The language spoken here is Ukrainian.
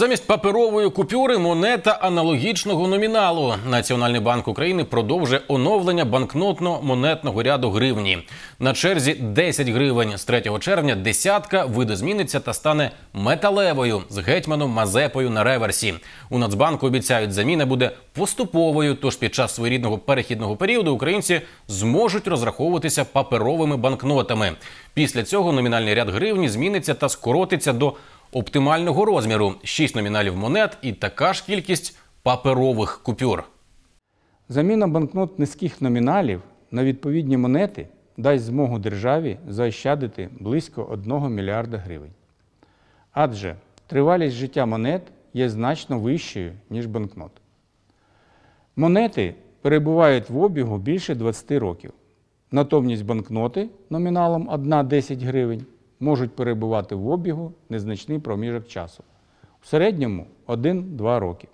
Замість паперової купюри – монета аналогічного номіналу. Національний банк України продовжує оновлення банкнотно-монетного ряду гривні. На черзі 10 гривень. З 3 червня десятка видозміниться та стане металевою з гетьманом Мазепою на реверсі. У Нацбанку обіцяють, заміна буде поступовою, тож під час своєрідного перехідного періоду українці зможуть розраховуватися паперовими банкнотами. Після цього номінальний ряд гривні зміниться та скоротиться до оптимального розміру – 6 номіналів монет і така ж кількість паперових купюр. Заміна банкнот низьких номіналів на відповідні монети дасть змогу державі заощадити близько 1 мільярда гривень. Адже тривалість життя монет є значно вищою, ніж банкнот. Монети перебувають в обігу більше 20 років. Натомість банкноти номіналом 1-10 гривень можуть перебувати в обігу незначний проміжок часу – в середньому 1-2 роки.